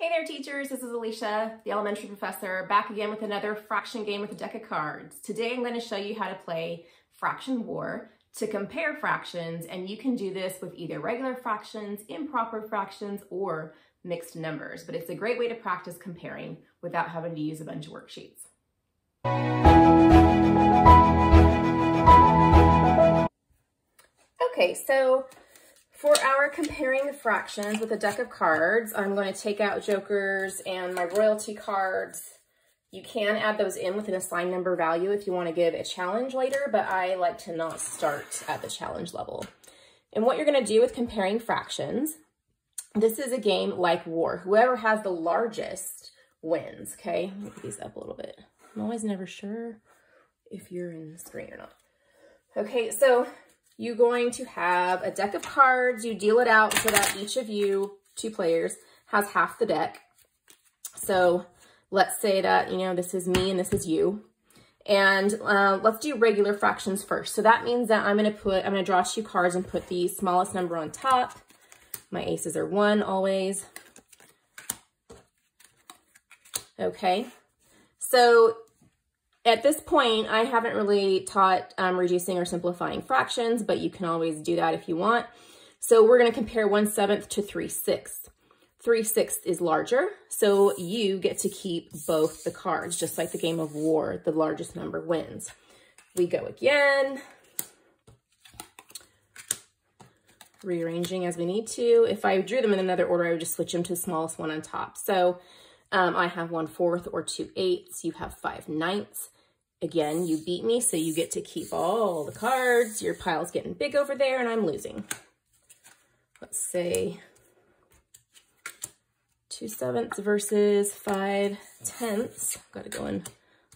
Hey there teachers, this is Alicia, the elementary professor, back again with another fraction game with a deck of cards. Today I'm going to show you how to play Fraction War to compare fractions, and you can do this with either regular fractions, improper fractions, or mixed numbers. But it's a great way to practice comparing without having to use a bunch of worksheets. Okay, so for our comparing the fractions with a deck of cards, I'm going to take out jokers and my royalty cards. You can add those in with an assigned number value if you want to give a challenge later, but I like to not start at the challenge level. And what you're going to do with comparing fractions, this is a game like war. Whoever has the largest wins, okay? Move these up a little bit. I'm always never sure if you're in the screen or not. Okay, so you're going to have a deck of cards. You deal it out so that each of you, two players, has half the deck. So let's say that, you know, this is me and this is you. And let's do regular fractions first. So that means that I'm gonna draw two cards and put the smallest number on top. My aces are one always. Okay, so at this point, I haven't really taught reducing or simplifying fractions, but you can always do that if you want. So we're going to compare 1/7 to 3/6. 3/6 is larger, so you get to keep both the cards, just like the game of war, the largest number wins. We go again, rearranging as we need to. If I drew them in another order, I would just switch them to the smallest one on top. So I have 1/4 or 2/8. You have 5/9. Again, you beat me, so you get to keep all the cards. Your pile's getting big over there, and I'm losing. Let's say 2/7 versus 5/10. Got to go in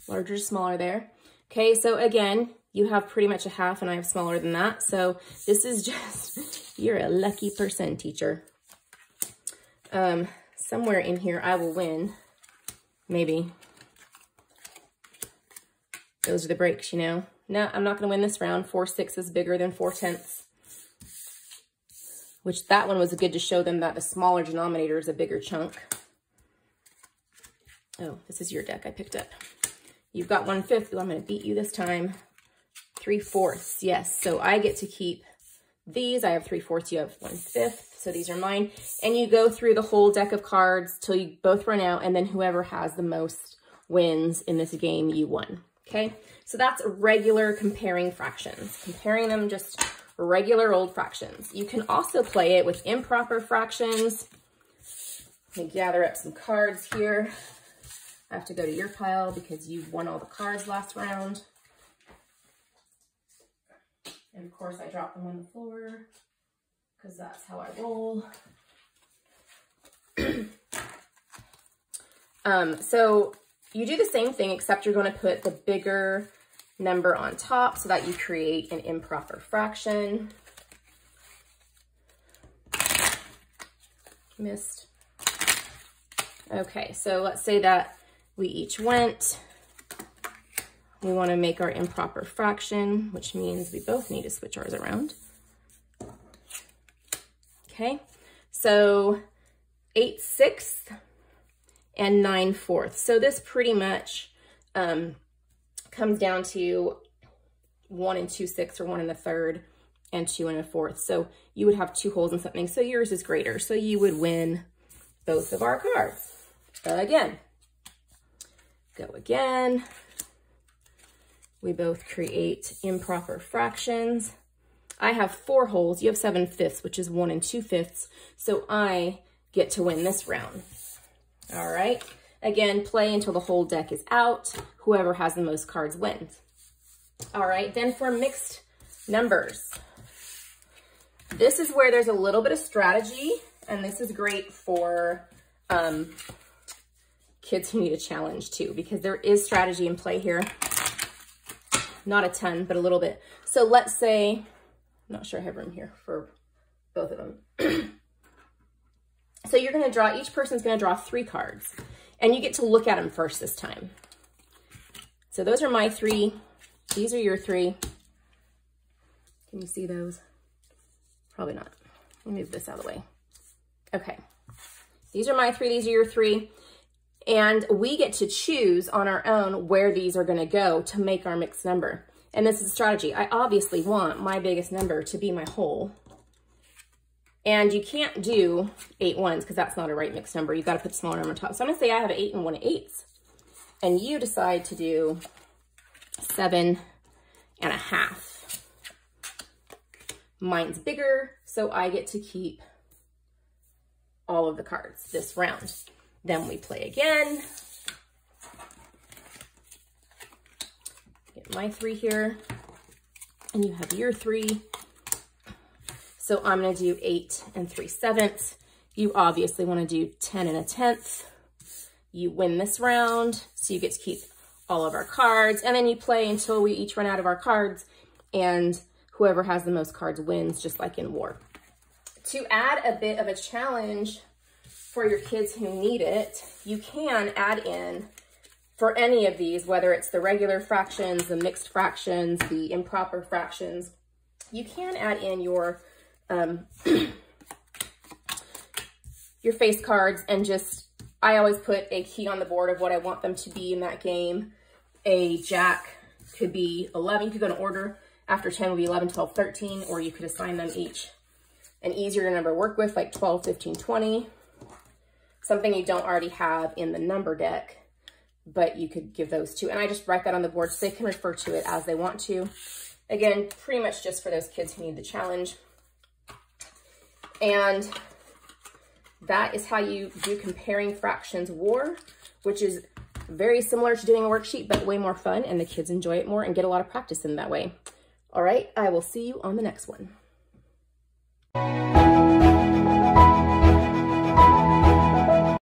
larger, smaller there. Okay, so again, you have pretty much a half, and I have smaller than that. So this is just, you're a lucky person, teacher. Somewhere in here, I will win, maybe. Those are the breaks, you know. No, I'm not gonna win this round. 4/6 is bigger than 4/10, which that one was good to show them that the smaller denominator is a bigger chunk. Oh, this is your deck I picked up. You've got 1/5, I'm gonna beat you this time. 3/4, yes, so I get to keep these. I have 3/4, you have 1/5, so these are mine. And you go through the whole deck of cards till you both run out, and then whoever has the most wins in this game, you won. Okay, so that's regular comparing fractions, comparing them just regular old fractions. You can also play it with improper fractions. Let me gather up some cards here. I have to go to your pile because you won all the cards last round. And of course I drop them on the floor because that's how I roll. So you do the same thing, except you're going to put the bigger number on top so that you create an improper fraction. Missed. Okay, so let's say that we each went. We want to make our improper fraction, which means we both need to switch ours around. Okay, so 8/6 and 9/4. So this pretty much comes down to 1 2/6, or 1 1/3 and 2 1/4. So you would have two holes in something. So yours is greater. So you would win both of our cards. But again, go again. We both create improper fractions. I have 4 holes, you have 7/5, which is 1 2/5. So I get to win this round. All right, again, play until the whole deck is out. Whoever has the most cards wins. All right, then for mixed numbers. This is where there's a little bit of strategy, and this is great for kids who need a challenge too, because there is strategy in play here. Not a ton, but a little bit. So let's say, I'm not sure I have room here for both of them. So you're gonna draw, each person's gonna draw 3 cards, and you get to look at them first this time. So those are my 3, these are your 3. Can you see those? Probably not. Let me move this out of the way. Okay, These are my three, these are your three. And we get to choose on our own where these are gonna go to make our mixed number. And this is a strategy. I obviously want my biggest number to be my whole. And you can't do 8 1s because that's not a right mixed number. You've got to put the smaller number on top. So I'm gonna say I have an 8 and 1/8. And you decide to do 7 and a half. Mine's bigger, so I get to keep all of the cards this round. Then we play again. Get my three here, and you have your three. So I'm gonna do 8 and 3/7. You obviously wanna do 10 and a 10th. You win this round, so you get to keep all of our cards, and then you play until we each run out of our cards, and whoever has the most cards wins, just like in war. To add a bit of a challenge for your kids who need it, you can add in, for any of these, whether it's the regular fractions, the mixed fractions, the improper fractions, you can add in your face cards and just, I always put a key on the board of what I want them to be in that game. A jack could be 11, you could go in order. After 10 would be 11, 12, 13, or you could assign them each an easier number to work with, like 12, 15, 20. Something you don't already have in the number deck, but you could give those to. And I just write that on the board so they can refer to it as they want to. Again, pretty much just for those kids who need the challenge. And that is how you do comparing fractions war, which is very similar to doing a worksheet, but way more fun, and the kids enjoy it more and get a lot of practice in that way. All right, I will see you on the next one.